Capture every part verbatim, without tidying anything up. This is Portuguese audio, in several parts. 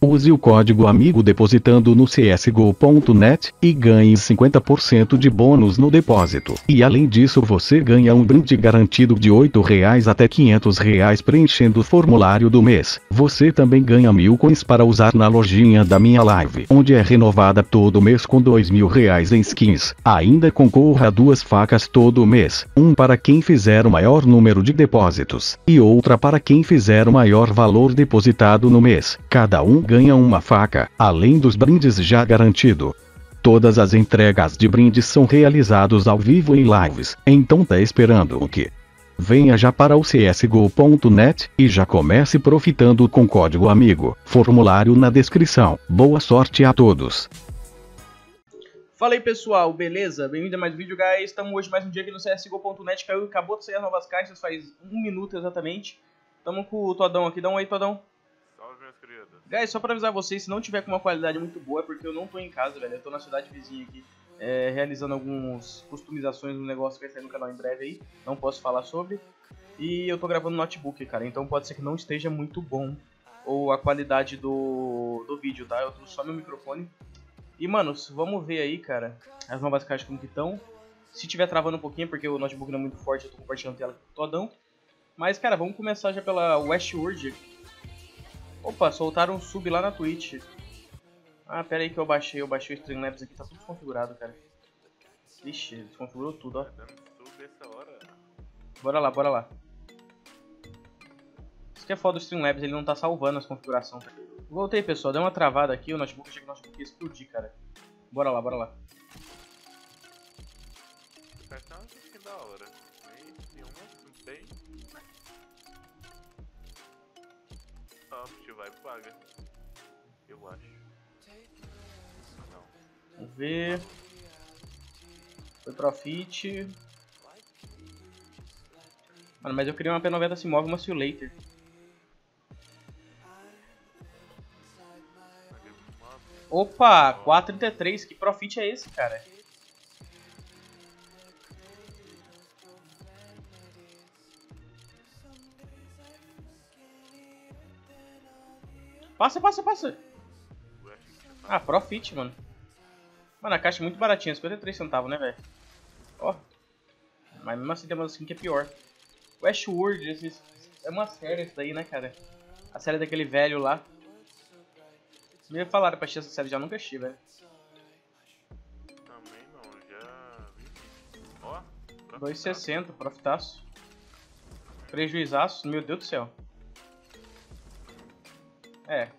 Use o código amigo depositando no C S G O ponto net e ganhe cinquenta por cento de bônus no depósito. E além disso você ganha um brinde garantido de oito reais até quinhentos reais preenchendo o formulário do mês. Você também ganha mil coins para usar na lojinha da minha live, onde é renovada todo mês com dois mil reais em skins. Ainda concorra a duas facas todo mês, um para quem fizer o maior número de depósitos, e outra para quem fizer o maior valor depositado no mês. Cada um ganha uma faca, além dos brindes já garantido. Todas as entregas de brindes são realizadas ao vivo em lives, então tá esperando o quê? Venha já para o C S G O ponto net e já comece profitando com código amigo, formulário na descrição. Boa sorte a todos! Fala aí pessoal, beleza? Bem-vindo a mais um vídeo, guys. Estamos hoje mais um dia aqui no C S G O ponto net, caiu, acabou de sair as novas caixas, faz um minuto exatamente. Estamos com o Todão aqui, dá um aí, Todão. Guys, só pra avisar vocês, se não tiver com uma qualidade muito boa, é porque eu não tô em casa, velho. Eu tô na cidade vizinha aqui, é, realizando algumas customizações no negócio que vai sair no canal em breve aí. Não posso falar sobre. E eu tô gravando no notebook, cara. Então pode ser que não esteja muito bom ou a qualidade do, do vídeo, tá? Eu trouxe só meu microfone. E, mano, vamos ver aí, cara, as novas caixas como que estão. Se tiver travando um pouquinho, porque o notebook não é muito forte, eu tô compartilhando tela todão. Mas, cara, vamos começar já pela Westworld. Opa, soltaram um sub lá na Twitch. Ah, pera aí que eu baixei, eu baixei o Streamlabs aqui, tá tudo desconfigurado, cara. Ixi, desconfigurou tudo, ó. Bora lá, bora lá. Isso que é foda do Streamlabs, ele não tá salvando as configurações. Voltei, pessoal, deu uma travada aqui, o notebook, achei que o notebook ia explodir, cara. Bora lá, bora lá. Vai, paga. Eu acho. Não. Vamos ver. Foi Profit. Mano, mas eu queria uma P noventa se move, uma Simulator. Opa, quatro trinta e três. Que Profit é esse, cara? Passa, passa, passa. Ah, Profit, mano. Mano, a caixa é muito baratinha, cinquenta e três centavos, né, velho? Ó. Mas mesmo assim tem uma skin que é pior. Westworld, esses... é uma série isso daí, né, cara? A série daquele velho lá. Me falaram pra assistir essa série, já nunca assisti, velho. Também não, já vi. Ó, dois e sessenta, profitaço. Prejuizaço, meu Deus do céu. É.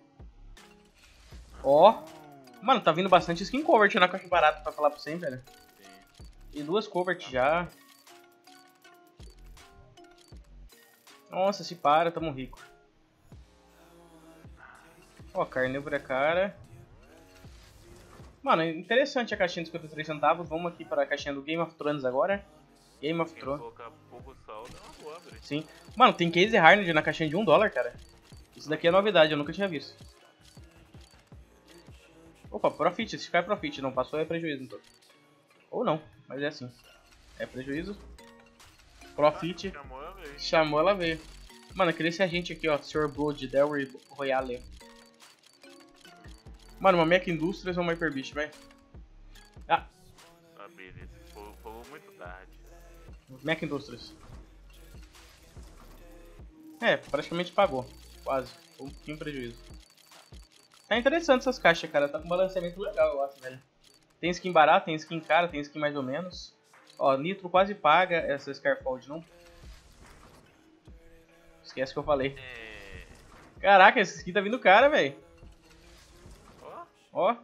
Ó. Mano, tá vindo bastante skin covert na caixa barata, pra falar pra você, hein, velho. E duas covert já. Nossa, se para, tamo rico. Ó, carnívora cara. Mano, interessante a caixinha de cinquenta e três centavos. Vamos aqui pra caixinha do Game of Thrones agora. Game of Thrones. Sim. Mano, tem case hardened na caixinha de um dólar, cara. Isso daqui é novidade, eu nunca tinha visto. Opa, Profit, esse cara é Profit, não passou é prejuízo então. Ou não, mas é assim. É prejuízo. Profit. Ah, chamou, ela veio. chamou ela veio. Mano, eu queria esse agente aqui, ó. senhor Blood, Delry Royale. Mano, uma Mecha Industries ou uma Hyper Beast, vai. Ah! Ah, beleza. Falou muito tarde. Mecha Industries. É, praticamente pagou. Quase, um pouquinho de prejuízo. Tá interessante essas caixas, cara. Tá com um balanceamento legal, eu acho, velho. Tem skin barata, tem skin cara, tem skin mais ou menos. Ó, Nitro quase paga essa Scarfold, não? Esquece que eu falei. Caraca, essa skin tá vindo cara, velho. Ó,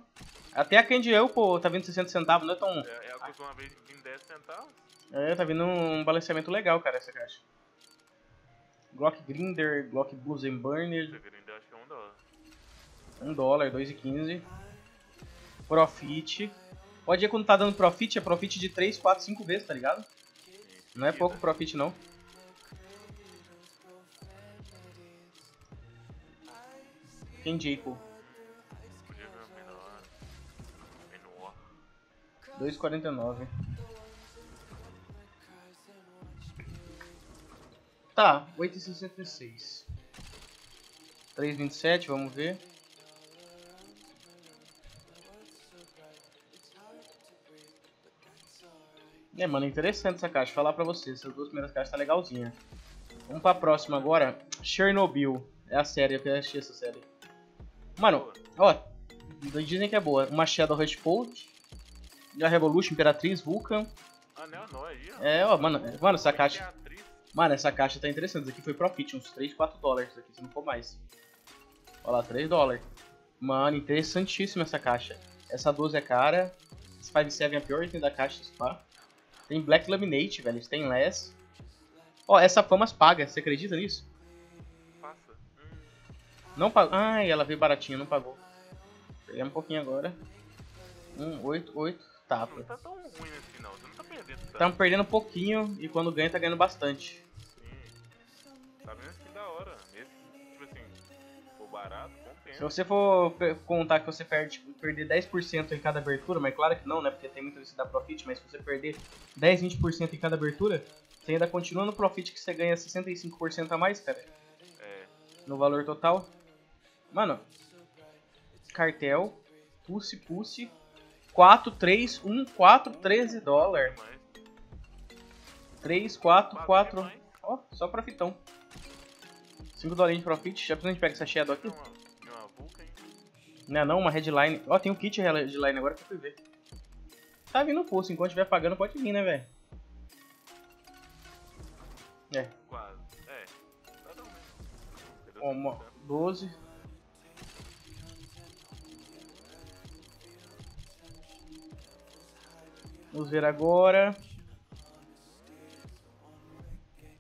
até a Candy Eu, pô, tá vindo sessenta centavos, não é tão... É, ela custou uma vez em dez centavos. É, tá vindo um balanceamento legal, cara, essa caixa. Glock Grinder, Glock Blues and Burner. Grinder acho que é um dólar. um dólar, dois e quinze. Profit. Pode ir quando tá dando Profit, é Profit de três, quatro, cinco vezes, tá ligado? Não é pouco Profit não. Quem Jacob? dois e quarenta e nove. Tá, oito e sessenta e seis. três e vinte e sete, vamos ver. É, mano, interessante essa caixa, falar pra vocês, essas duas primeiras caixas tá legalzinha. Vamos pra próxima agora, Chernobyl, é a série, eu quero assistir essa série. Mano, ó, dizem que é boa, uma Shadow Redpoint, a Revolution, Imperatriz, Vulcan. Ah, não, não, aí, ó. É, ó, mano, mano, essa caixa... Mano, essa caixa tá interessante, isso aqui foi profit, uns três, quatro dólares isso aqui, se não for mais. Olha lá, três dólares. Mano, interessantíssima essa caixa. Essa doze é cara, esse cinco sete é a pior item da caixa, spa. Tem Black Laminate, velho, tem Less. Ó, oh, essa Famas paga, você acredita nisso? Passa. Hum. Não pagou. Ai, ela veio baratinha, não pagou. Peguei um pouquinho agora. um, oito, oito, tapa. Não tá tão ruim nesse final, você não tá perdendo tanto. Tá perdendo um pouquinho e quando ganha tá ganhando bastante. Sim. Tá vendo esse que da hora. Esse, tipo assim, ficou barato, bom tempo. Se você for contar que você perde, tipo, perder dez por cento em cada abertura, mas claro que não, né? Porque tem muita lista da Profit, mas se você perder dez, vinte por cento em cada abertura, você ainda continua no profit que você ganha sessenta e cinco por cento a mais, cara. É. No valor total. Mano. Cartel. Pussy, pussy. quatro, três, um, quatro, treze dólares. três, quatro, quatro. Ó, só profitão. cinco dólares de profit. Já precisa a gente pega essa shadow aqui? Não é não, uma headline. Ó, tem um kit headline agora que eu fui ver. Tá vindo o pulso. Enquanto estiver pagando pode vir, né, velho? É. Quase. É. Uma, doze. Vamos ver agora.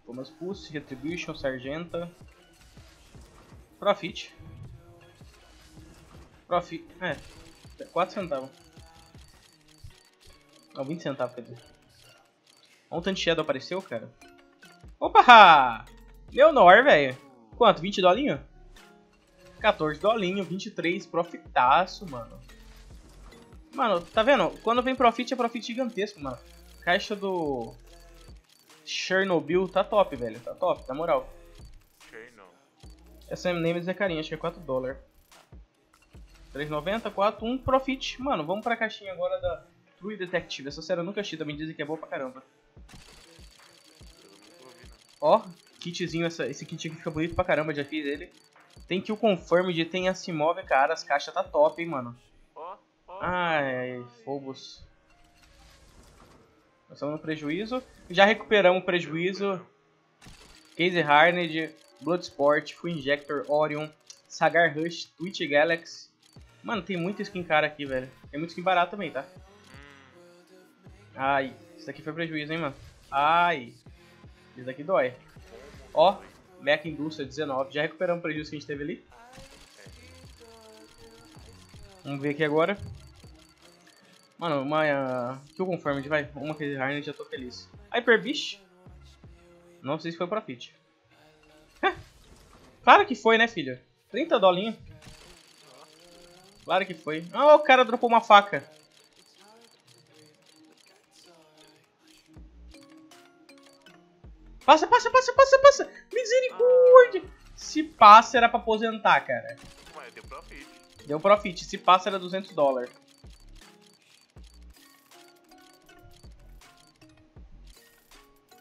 Thomas Pulse, Retribution, Sargenta. Profit. Profit. É. quatro centavos. Não, vinte centavos, quer dizer. Olha o tanto de shadow apareceu, cara. Opa! Leonor, velho. Quanto? vinte dolinho? quatorze dolinho, vinte e três, profitaço, mano. Mano, tá vendo? Quando vem profit, é profit gigantesco, mano. Caixa do Chernobyl tá top, velho. Tá top, na moral. Essa M N M's é carinha, acho que é quatro dólares. três e noventa, quatro, um, profit. Mano, vamos pra caixinha agora da True Detective. Essa série eu nunca achei, também dizem que é boa pra caramba. Ó, kitzinho, essa, esse kit aqui fica bonito pra caramba, já fiz ele. Tem que o Confirmed, tem a se move, cara, as caixas tá top, hein, mano. Oh, oh, ai, ai, fogos. Nós estamos no prejuízo. Já recuperamos o prejuízo. Case Harned, Bloodsport, Full Injector, Orion, Sagar Rush, Twitch Galaxy. Mano, tem muita skin cara aqui, velho. Tem muita skin barata também, tá? Ai, isso daqui foi prejuízo, hein, mano. Ai... Isso daqui dói. Ó, Mech Indústria dezenove. Já recuperamos o prejuízo que a gente teve ali. Vamos ver aqui agora. Mano, uma... Uh, Kill Confirmed, vai. Uma Case Harned, já tô feliz. Hyper Beast. Não sei se foi Profit. Claro que foi, né, filho? trinta dolinhos. Claro que foi. Ah, o cara dropou uma faca. Passa, passa, passa, passa, passa! Misericórdia! Ah. Se passa era pra aposentar, cara. Ué, deu profit. Deu profit. Se passa era duzentos dólares.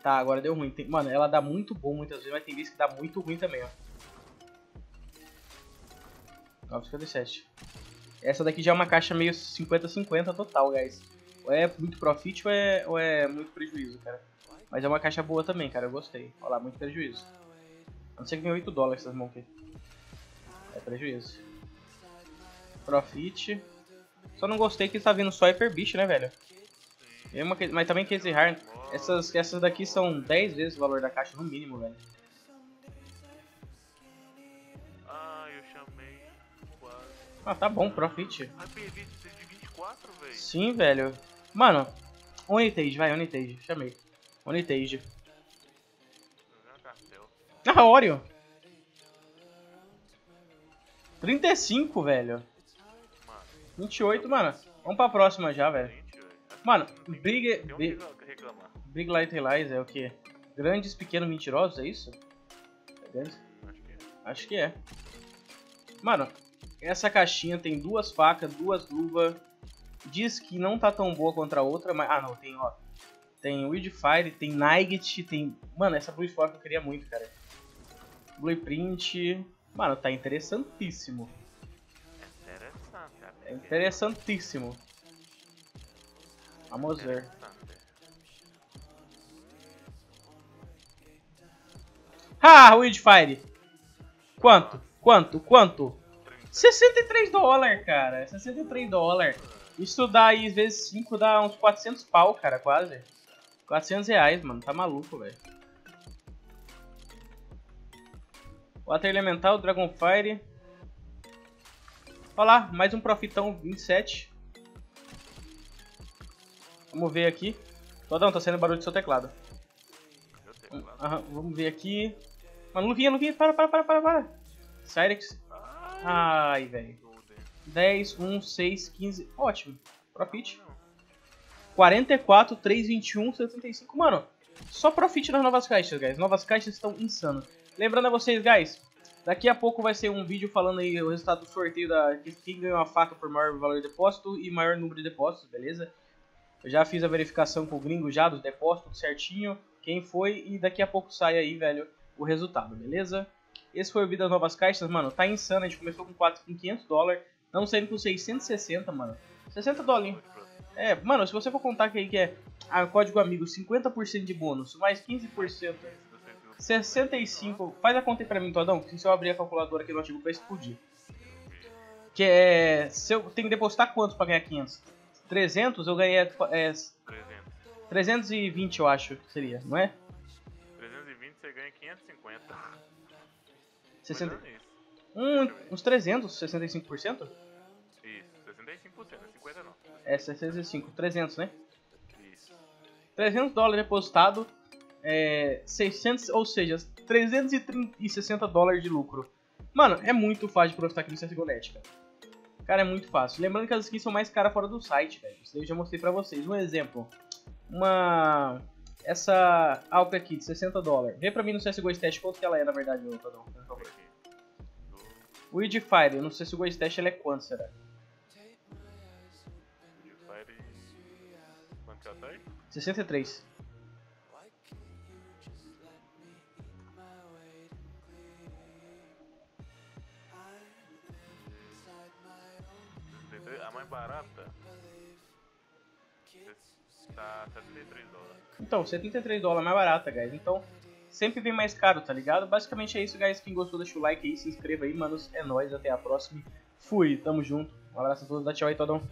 Tá, agora deu ruim. Tem... Mano, ela dá muito bom muitas vezes, mas tem vezes que dá muito ruim também, ó. nove cinquenta e sete. Essa daqui já é uma caixa meio cinquenta cinquenta total, guys. Ou é muito profit ou é, ou é muito prejuízo, cara. Mas é uma caixa boa também, cara, eu gostei. Olha lá, muito prejuízo. A não ser que venha oito dólares essas mãos aqui. É prejuízo. Profit. Só não gostei que tá vindo só Hyper Beast, né, velho? É uma... Mas também Case Hard. Essas, essas daqui são dez vezes o valor da caixa, no mínimo, velho. Ah, eu chamei. Ah, tá bom, Profit. Hyper Beast de vinte e quatro, velho? Sim, velho. Mano, Unitage, vai, Unitage. Chamei. Unitage. Ah, Oreo! trinta e cinco, velho. vinte e oito, mano. Vamos pra próxima já, velho. Mano, Big... Big, Big Little Lies é o que? Grandes, pequenos, mentirosos, é isso? Acho que é. Mano, essa caixinha tem duas facas, duas luvas. Diz que não tá tão boa contra a outra, mas... Ah, não, tem, ó. tem Wildfire, tem Night, tem... Mano, essa Blue Fork eu queria muito, cara. Blueprint... Mano, tá interessantíssimo. Interessante, né? É interessantíssimo. Vamos ver. Ah, Wildfire! Quanto? Quanto? Quanto? sessenta e três dólares, cara. sessenta e três dólares. Isso dá aí, vezes cinco, dá uns quatrocentos pau, cara, quase. quatrocentos reais, mano. Tá maluco, velho. Water Elemental, Dragonfire. Olha lá, mais um profitão, vinte e sete. Vamos ver aqui. Todão, tá saindo barulho do seu teclado. Meu teclado. Aham, vamos ver aqui. Mano, Luvinha, Luvinha, para, para, para, para, para. Cyrex. Ai, velho. dez, um, seis, quinze. Ótimo. Profit. quarenta e quatro, três, vinte e um, setenta e cinco. Mano, só profit nas novas caixas, guys. Novas caixas estão insanas. Lembrando a vocês, guys. Daqui a pouco vai ser um vídeo falando aí o resultado do sorteio da quem ganhou a faca por maior valor de depósito e maior número de depósitos, beleza? Eu já fiz a verificação com o gringo já dos depósitos certinho, quem foi, e daqui a pouco sai aí, velho, o resultado, beleza? Esse foi o vídeo das novas caixas, mano, tá insano, a gente começou com, com quinhentos dólares, não saindo com seiscentos e sessenta, mano, sessenta dolinhos. É, mano, se você for contar que, que é ah, código amigo, cinquenta por cento de bônus, mais quinze por cento, sessenta e cinco por cento, faz a conta aí pra mim, Todão, que se eu abrir a calculadora aqui no artigo pra explodir. Que é, se eu tenho que depositar quanto pra ganhar quinhentos? trezentos, eu ganhei... É, trezentos. trezentos e vinte, eu acho que seria, não é? trezentos e vinte, você ganha quinhentos e cinquenta. sessenta... Um, uns trezentos, sessenta e cinco por cento? Isso, sessenta e cinco por cento, é cinquenta não. É, sessenta e cinco, trezentos, né? Isso. trezentos dólares depositado, é, seiscentos, ou seja, trezentos e sessenta dólares de lucro. Mano, é muito fácil de profitar aqui no C S G O ponto net, cara. Cara, é muito fácil. Lembrando que as skins são mais caras fora do site, velho. Isso eu já mostrei pra vocês. Um exemplo. Uma... Essa alta aqui, de sessenta dólares. Vê pra mim no C S G O Stash quanto que ela é, na verdade, meu Tadão. O Wildfire, no C S G O Stash, ela é quanto, será? Wildfire... Quanto que ela tá aí? sessenta e três. A mais barata tá setenta e três dólares. Então, setenta e três dólares mais barata, guys. Então, sempre vem mais caro, tá ligado? Basicamente é isso, guys. Quem gostou, deixa o like aí, se inscreva aí, manos. É nóis, até a próxima. Fui, tamo junto. Um abraço a todos, dá tchau aí, Todão.